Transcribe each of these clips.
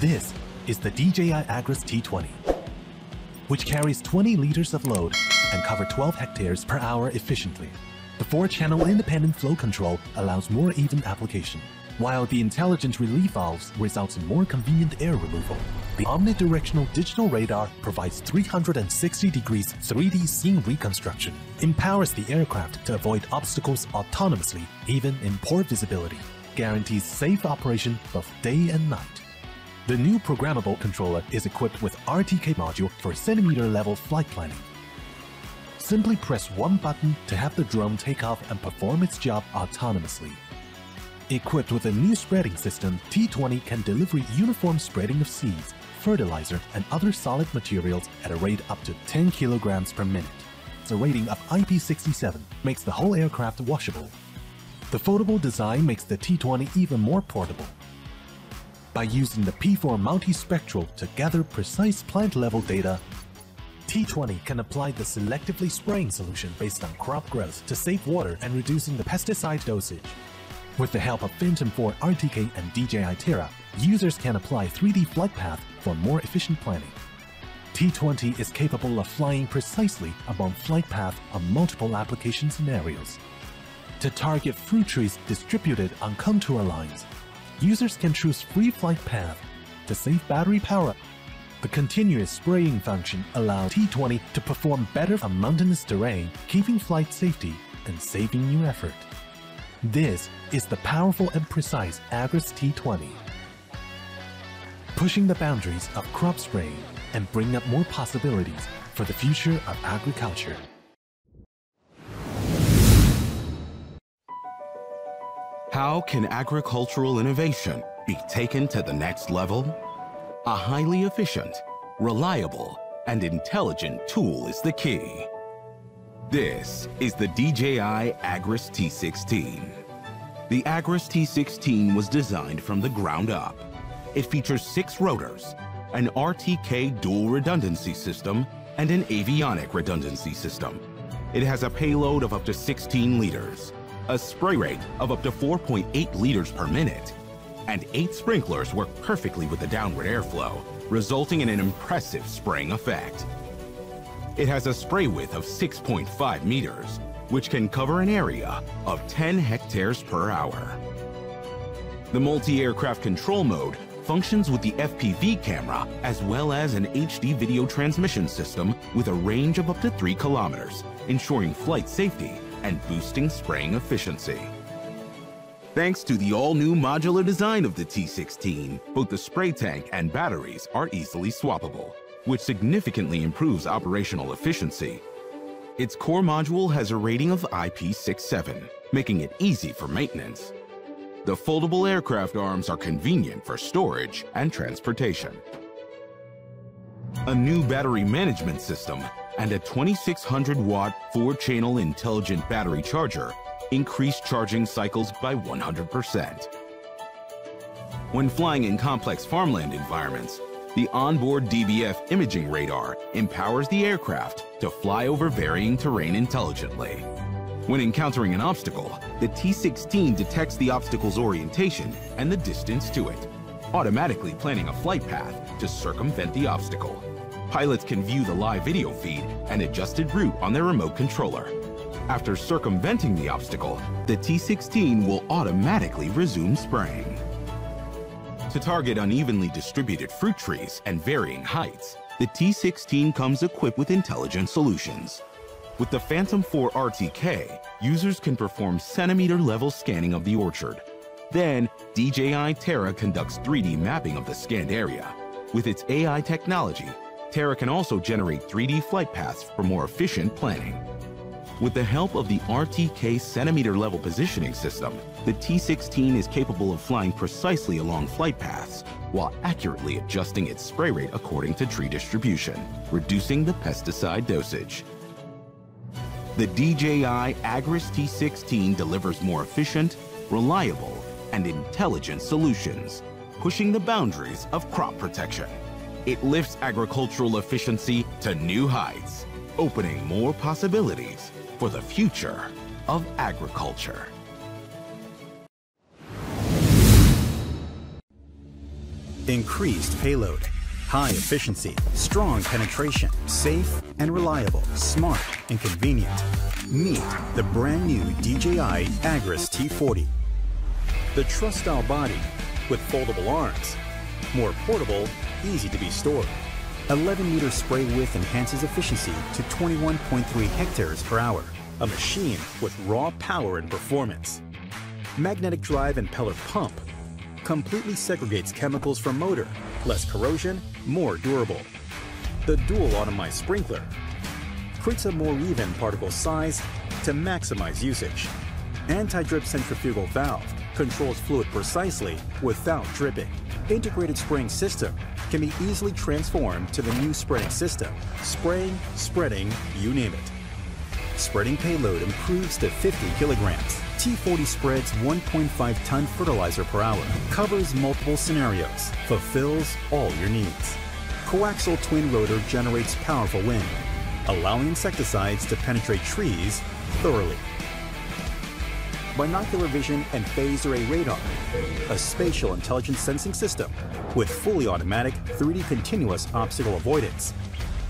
This is the DJI Agras T20, which carries 20 liters of load and cover 12 hectares per hour efficiently. The 4-channel independent flow control allows more even application, while the intelligent relief valves results in more convenient air removal. The omnidirectional digital radar provides 360 degrees 3D scene reconstruction, empowers the aircraft to avoid obstacles autonomously, even in poor visibility, guarantees safe operation both day and night. The new programmable controller is equipped with RTK module for centimeter-level flight planning. Simply press one button to have the drone take off and perform its job autonomously. Equipped with a new spreading system, T20 can deliver uniform spreading of seeds, fertilizer, and other solid materials at a rate up to 10 kilograms per minute. The rating of IP67 makes the whole aircraft washable. The foldable design makes the T20 even more portable. By using the P4 Multispectral to gather precise plant-level data, T20 can apply the selectively spraying solution based on crop growth to save water and reducing the pesticide dosage. With the help of Phantom 4 RTK and DJI Terra, users can apply 3D flight path for more efficient planning. T20 is capable of flying precisely along flight path on multiple application scenarios. To target fruit trees distributed on contour lines, users can choose free flight path to save battery power. The continuous spraying function allows T20 to perform better on mountainous terrain, keeping flight safety and saving new effort. This is the powerful and precise Agras T20, pushing the boundaries of crop spraying and bringing up more possibilities for the future of agriculture. How can agricultural innovation be taken to the next level? A highly efficient, reliable, and intelligent tool is the key. This is the DJI Agras T16. The Agras T16 was designed from the ground up. It features 6 rotors, an RTK dual redundancy system, and an avionic redundancy system. It has a payload of up to 16 liters. A spray rate of up to 4.8 liters per minute, and 8 sprinklers work perfectly with the downward airflow, resulting in an impressive spraying effect. It has a spray width of 6.5 meters, which can cover an area of 10 hectares per hour. The multi-aircraft control mode functions with the FPV camera as well as an HD video transmission system with a range of up to 3 kilometers, ensuring flight safety and boosting spraying efficiency. Thanks to the all-new modular design of the T16, both the spray tank and batteries are easily swappable, which significantly improves operational efficiency. Its core module has a rating of IP67, making it easy for maintenance. The foldable aircraft arms are convenient for storage and transportation. A new battery management system and a 2600-watt 4-channel intelligent battery charger increase charging cycles by 100%. When flying in complex farmland environments, the onboard DBF imaging radar empowers the aircraft to fly over varying terrain intelligently. When encountering an obstacle, the T16 detects the obstacle's orientation and the distance to it, automatically planning a flight path to circumvent the obstacle. Pilots can view the live video feed and adjusted route on their remote controller. After circumventing the obstacle, the T16 will automatically resume spraying. To target unevenly distributed fruit trees and varying heights, the T16 comes equipped with intelligent solutions. With the Phantom 4 RTK, users can perform centimeter-level scanning of the orchard. Then, DJI Terra conducts 3D mapping of the scanned area. With its AI technology, Terra can also generate 3D flight paths for more efficient planning. With the help of the RTK centimeter-level positioning system, the T16 is capable of flying precisely along flight paths while accurately adjusting its spray rate according to tree distribution, reducing the pesticide dosage. The DJI Agras T16 delivers more efficient, reliable, and intelligent solutions, pushing the boundaries of crop protection. It lifts agricultural efficiency to new heights, opening more possibilities for the future of agriculture. increased payload, high efficiency, strong penetration, safe and reliable, smart and convenient. Meet the brand new DJI Agras T40. The truss-style body with foldable arms, more portable, easy to be stored. 11-meter spray width enhances efficiency to 21.3 hectares per hour. A machine with raw power and performance. Magnetic drive and impeller pump completely segregates chemicals from motor, less corrosion, more durable. The dual atomized sprinkler creates a more even particle size to maximize usage. Anti-drip centrifugal valve controls fluid precisely without dripping. Integrated spraying system can be easily transformed to the new spreading system. Spraying, spreading, you name it. Spreading payload improves to 50 kilograms. T40 spreads 1.5 ton fertilizer per hour, covers multiple scenarios, fulfills all your needs. Coaxial twin rotor generates powerful wind, allowing insecticides to penetrate trees thoroughly. Binocular vision and phased array radar, a spatial intelligence sensing system with fully automatic 3D continuous obstacle avoidance,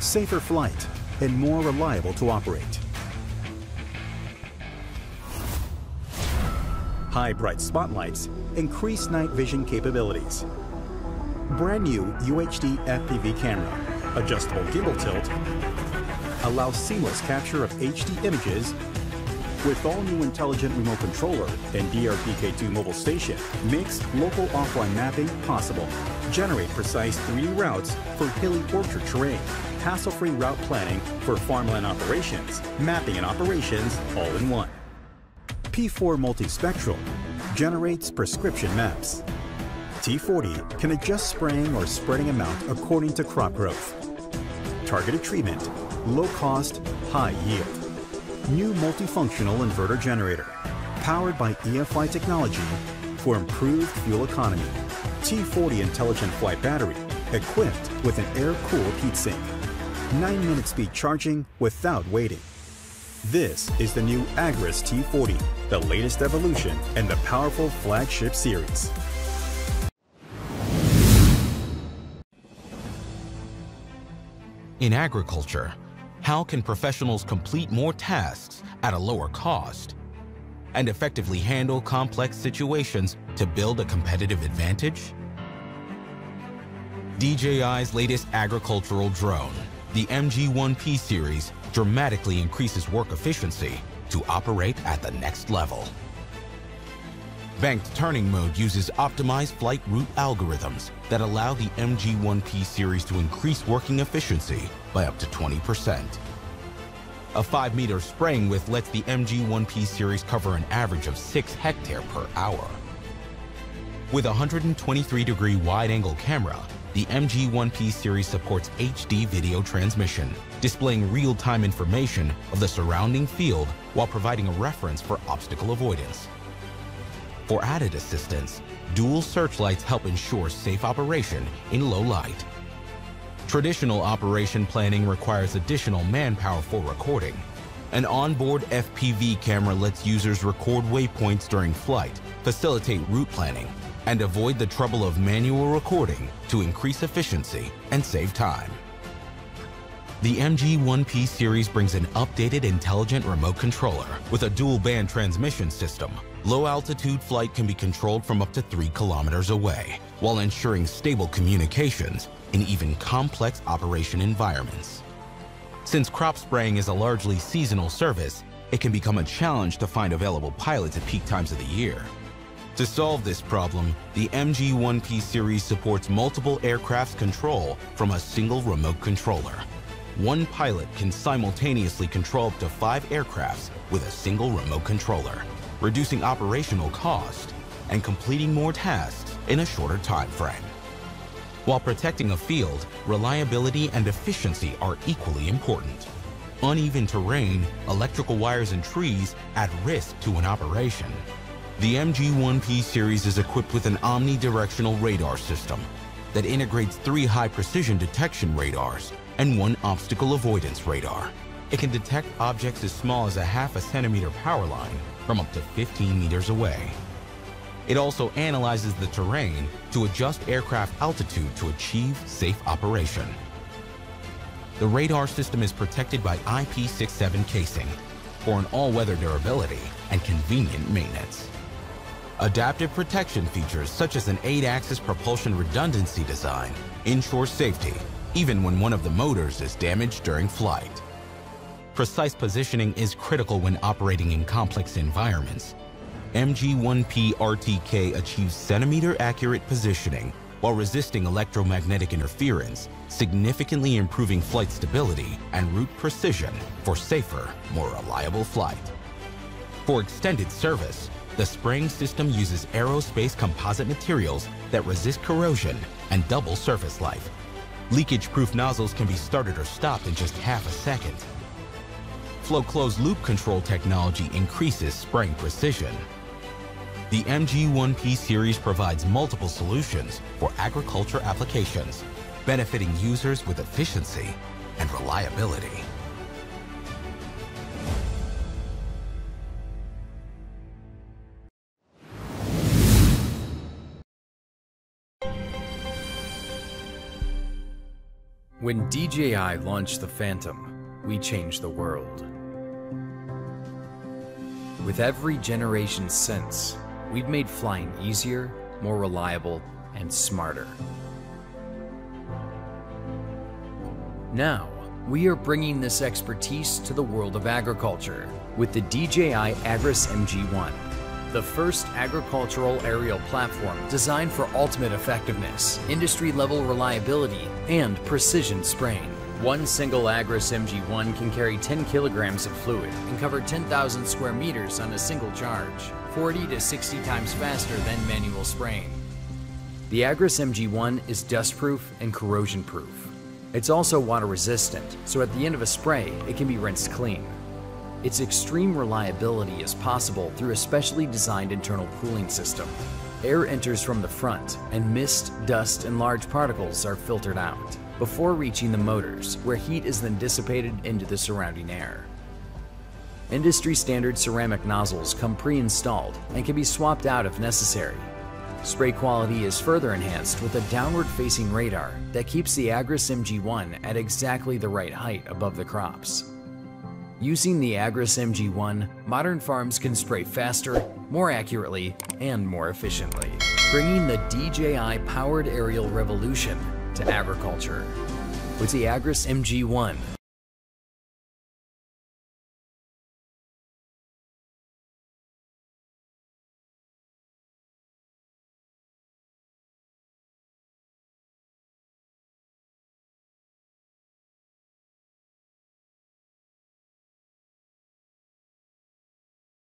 safer flight, and more reliable to operate. High bright spotlights increase night vision capabilities. Brand new UHD FPV camera, adjustable gimbal tilt, allows seamless capture of HD images with all-new intelligent remote controller and DRTK2 mobile station, makes local offline mapping possible. Generate precise 3D routes for hilly orchard terrain, hassle-free route planning for farmland operations, mapping and operations all in one. P4 Multispectral generates prescription maps. T40 can adjust spraying or spreading amount according to crop growth. Targeted treatment, low cost, high yield. New multifunctional inverter generator, powered by EFI technology for improved fuel economy. T40 intelligent flight battery, equipped with an air-cooled heatsink. 9-minute speed charging without waiting. This is the new Agras T40, the latest evolution in the powerful flagship series. In agriculture, how can professionals complete more tasks at a lower cost and effectively handle complex situations to build a competitive advantage? DJI's latest agricultural drone, the MG1P series, dramatically increases work efficiency to operate at the next level. Banked turning mode uses optimized flight route algorithms that allow the MG1P series to increase working efficiency by up to 20%. A 5-meter spraying width lets the MG1P series cover an average of 6 hectares per hour. With a 123-degree wide-angle camera, the MG1P series supports HD video transmission, displaying real-time information of the surrounding field while providing a reference for obstacle avoidance. For added assistance, dual searchlights help ensure safe operation in low light. Traditional operation planning requires additional manpower for recording. An onboard FPV camera lets users record waypoints during flight, facilitate route planning, and avoid the trouble of manual recording to increase efficiency and save time. The MG1P series brings an updated intelligent remote controller with a dual-band transmission system. Low-altitude flight can be controlled from up to 3 kilometers away, while ensuring stable communications in even complex operation environments. Since crop spraying is a largely seasonal service, it can become a challenge to find available pilots at peak times of the year. To solve this problem, the MG1P series supports multiple aircraft's control from a single remote controller. One pilot can simultaneously control up to 5 aircrafts with a single remote controller, reducing operational cost and completing more tasks in a shorter time frame. While protecting a field, reliability and efficiency are equally important. Uneven terrain, electrical wires and trees add risk to an operation. The MG1P series is equipped with an omnidirectional radar system that integrates 3 high-precision detection radars and 1 obstacle avoidance radar. It can detect objects as small as a half a centimeter power line from up to 15 meters away. It also analyzes the terrain to adjust aircraft altitude to achieve safe operation. The radar system is protected by IP67 casing for an all-weather durability and convenient maintenance. Adaptive protection features such as an 8-axis propulsion redundancy design ensure safety even when one of the motors is damaged during flight. Precise positioning is critical when operating in complex environments. MG1P RTK achieves centimeter-accurate positioning while resisting electromagnetic interference, significantly improving flight stability and route precision for safer, more reliable flight. For extended service, the spraying system uses aerospace composite materials that resist corrosion and double surface life. Leakage-proof nozzles can be started or stopped in just half a second. Flow closed-loop control technology increases spraying precision. The MG1P series provides multiple solutions for agriculture applications, benefiting users with efficiency and reliability. When DJI launched the Phantom, we changed the world. With every generation since, we've made flying easier, more reliable, and smarter. Now, we are bringing this expertise to the world of agriculture with the DJI Agras MG1, the first agricultural aerial platform designed for ultimate effectiveness, industry-level reliability, and precision spraying. One single Agras MG1 can carry 10 kilograms of fluid and cover 10,000 square meters on a single charge, 40 to 60 times faster than manual spraying. The Agras MG1 is dustproof and corrosion-proof. It's also water-resistant, so at the end of a spray, it can be rinsed clean. Its extreme reliability is possible through a specially designed internal cooling system. Air enters from the front, and mist, dust, and large particles are filtered out before reaching the motors, where heat is then dissipated into the surrounding air. Industry-standard ceramic nozzles come pre-installed and can be swapped out if necessary. Spray quality is further enhanced with a downward-facing radar that keeps the Agras MG1 at exactly the right height above the crops. Using the Agras MG1, modern farms can spray faster, more accurately, and more efficiently, bringing the DJI-powered aerial revolution to agriculture. With the Agras MG1,